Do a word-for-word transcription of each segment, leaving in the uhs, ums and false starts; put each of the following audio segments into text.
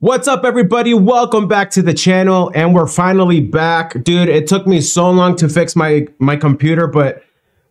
What's up, everybody? Welcome back to the channel, and we're finally back. Dude, it took me so long to fix my my computer, but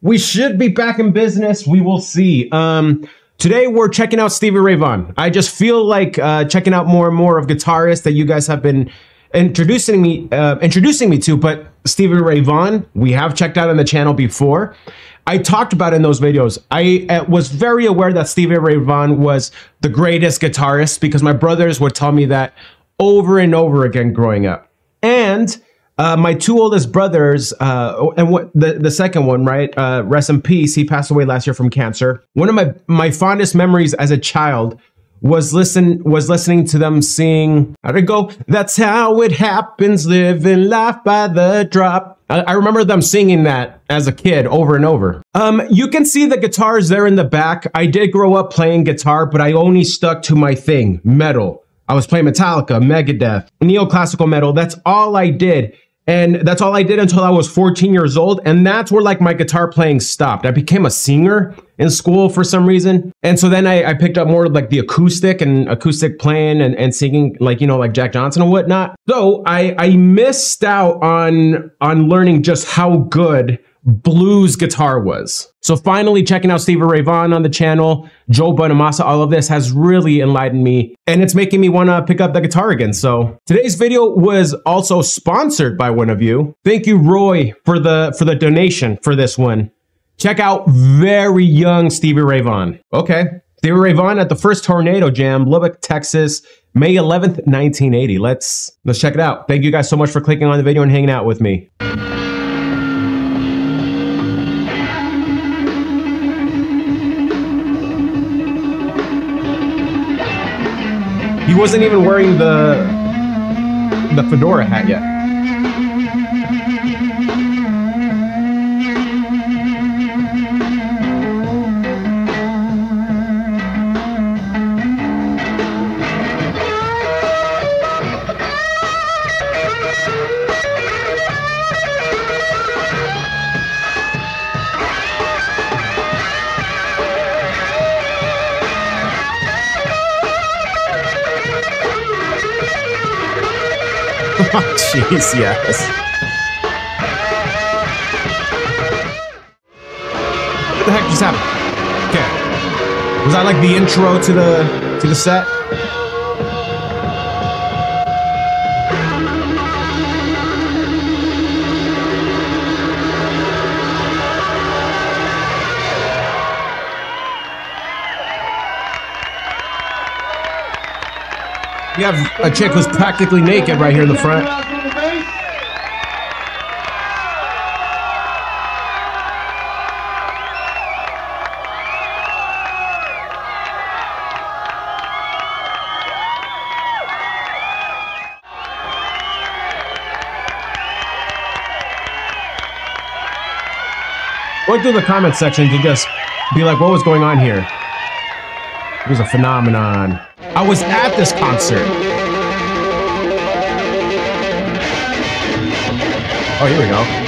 we should be back in business. We will see. Um today we're checking out Stevie Ray Vaughan. I just feel like uh checking out more and more of guitarists that you guys have been introducing me uh introducing me to, but Stevie Ray Vaughan we have checked out on the channel before. I talked about in those videos, I uh, was very aware that Stevie Ray Vaughan was the greatest guitarist because my brothers would tell me that over and over again growing up. And uh, my two oldest brothers, uh, and what the, the second one, right? Uh, rest in peace, he passed away last year from cancer. One of my, my fondest memories as a child was listen was listening to them sing, how'd it go? That's how it happens, living life by the drop. I remember them singing that as a kid over and over. Um, you can see the guitars there in the back. I did grow up playing guitar, but I only stuck to my thing, metal. I was playing Metallica, Megadeth, neoclassical metal. That's all I did. And that's all I did until I was fourteen years old. And that's where like my guitar playing stopped. I became a singer in school for some reason. And so then I, I picked up more like the acoustic and acoustic playing and, and singing, like, you know, like Jack Johnson and whatnot. So I, I missed out on, on learning just how good blues guitar was. So finally checking out Stevie Ray Vaughan on the channel, Joe Bonamassa, all of this has really enlightened me, and it's making me want to pick up the guitar again. So today's video was also sponsored by one of you. Thank you, Roy, for the for the donation for this one. Check out very young Stevie Ray Vaughan. Okay, Stevie Ray Vaughan at the first Tornado Jam, Lubbock, Texas, May eleventh, nineteen eighty. Let's let's check it out. Thank you guys so much for clicking on the video and hanging out with me. He wasn't even wearing the the fedora hat yet. Oh, jeez, yes. What the heck just happened? Okay. Was that like the intro to the to the set? We have a chick who's practically naked right here in the front. Going through the comment section to just be like, what was going on here? It was a phenomenon. I was at this concert. Oh, here we go.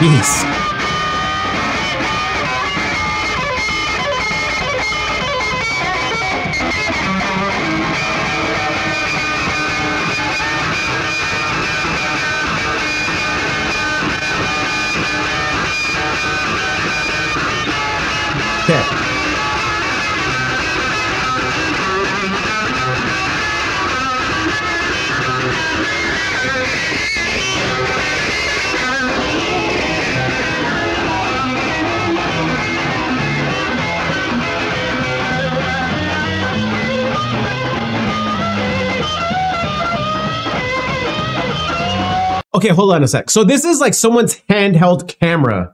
Peace. Okay. Okay, hold on a sec. So this is like someone's handheld camera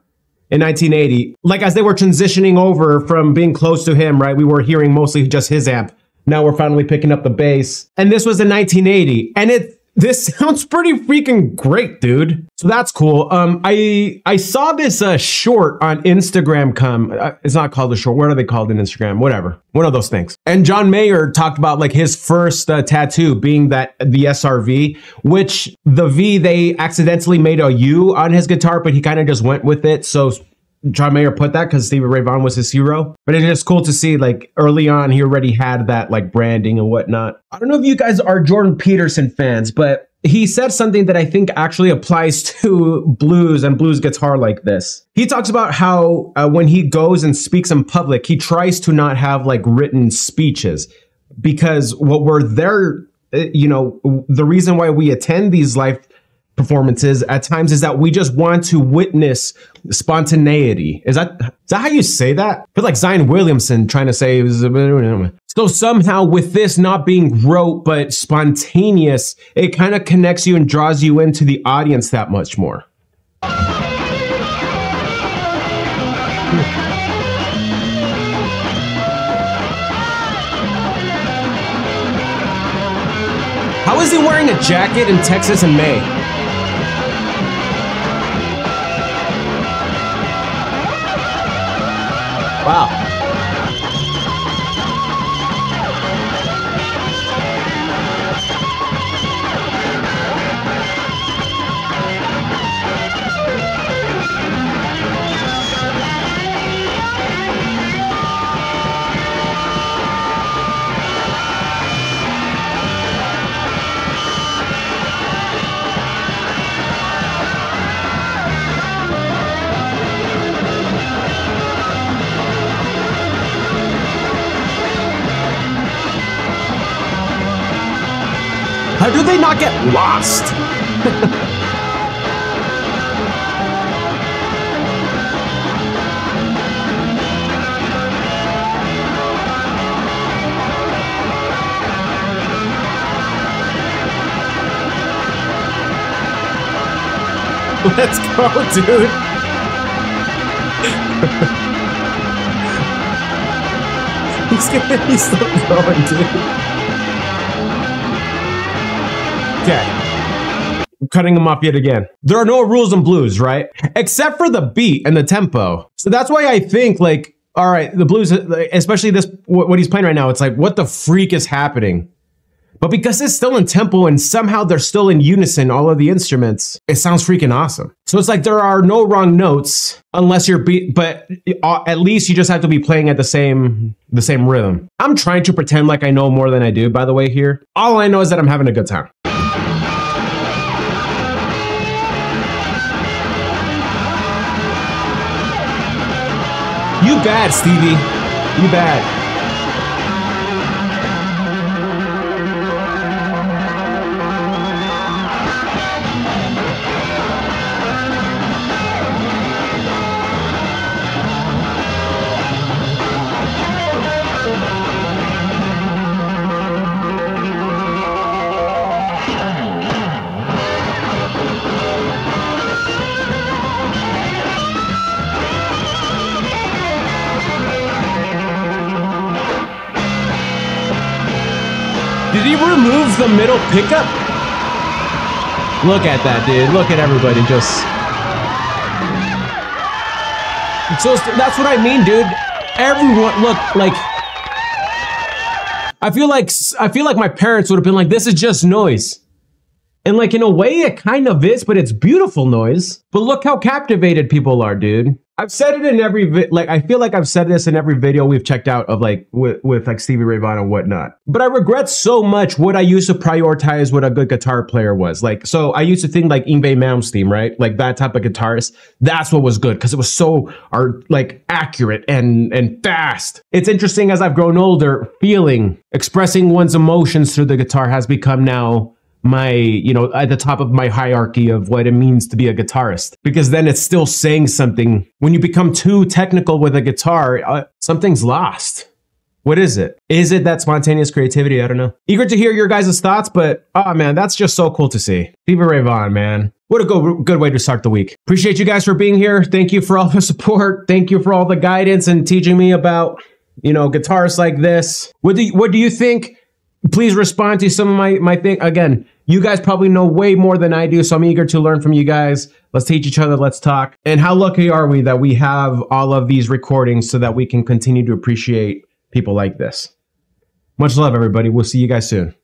in nineteen eighty. Like as they were transitioning over from being close to him, right? We were hearing mostly just his amp. Now we're finally picking up the bass. And this was in nineteen eighty. And it this sounds pretty freaking great, dude. So that's cool. Um, I I saw this uh, short on Instagram come. Uh, it's not called a short. What are they called in Instagram? Whatever. One of those things. And John Mayer talked about like his first uh, tattoo being that the S R V, which the V, they accidentally made a U on his guitar, but he kind of just went with it. So John Mayer put that because Stevie Ray Vaughan was his hero. But it's just cool to see like early on, he already had that like branding and whatnot. I don't know if you guys are Jordan Peterson fans, but he said something that I think actually applies to blues and blues guitar like this. He talks about how uh, when he goes and speaks in public, he tries to not have like written speeches because what we're there, you know, the reason why we attend these live performances at times is that we just want to witness spontaneity. Is that is that how you say that? I feel like Zion Williamson trying to say. So somehow with this not being rote but spontaneous, it kind of connects you and draws you into the audience that much more. How is he wearing a jacket in Texas in May? Wow. How do they not get lost? Let's go, dude. He's gonna be still going, dude. Okay. I'm cutting them off yet again. There are no rules in blues, right? Except for the beat and the tempo. So that's why I think like, all right, the blues, especially this, what he's playing right now, it's like, what the freak is happening? But because it's still in tempo and somehow they're still in unison, all of the instruments, it sounds freaking awesome. So it's like, there are no wrong notes unless you're beat, but at least you just have to be playing at the same, the same rhythm. I'm trying to pretend like I know more than I do, by the way, here. All I know is that I'm having a good time. You bad, Stevie. You bad. Did he remove the middle pickup? Look at that, dude. Look at everybody just... So that's what I mean, dude. Everyone, look, like... I feel like, I feel like my parents would have been like, this is just noise. And like, in a way, it kind of is, but it's beautiful noise. But look how captivated people are, dude. I've said it in every, vi like, I feel like I've said this in every video we've checked out of like, with, with like Stevie Ray Vaughan and whatnot. But I regret so much what I used to prioritize what a good guitar player was. Like, so I used to think like Yngwie Malmsteen, right? Like that type of guitarist, that's what was good. Cause it was so art, like accurate and, and fast. It's interesting as I've grown older, feeling, expressing one's emotions through the guitar has become now my, you know, at the top of my hierarchy of what it means to be a guitarist, because then it's still saying something. When you become too technical with a guitar, uh, something's lost. What is it? Is it that spontaneous creativity? I don't know. Eager to hear your guys' thoughts, but oh man, that's just so cool to see. Stevie Ray Vaughan, man. What a go- good way to start the week. Appreciate you guys for being here. Thank you for all the support. Thank you for all the guidance and teaching me about, you know, guitarists like this. What do you, what do you think? Please respond to some of my, my thing. Again, you guys probably know way more than I do, so I'm eager to learn from you guys. Let's teach each other. Let's talk. And how lucky are we that we have all of these recordings so that we can continue to appreciate people like this? Much love, everybody. We'll see you guys soon.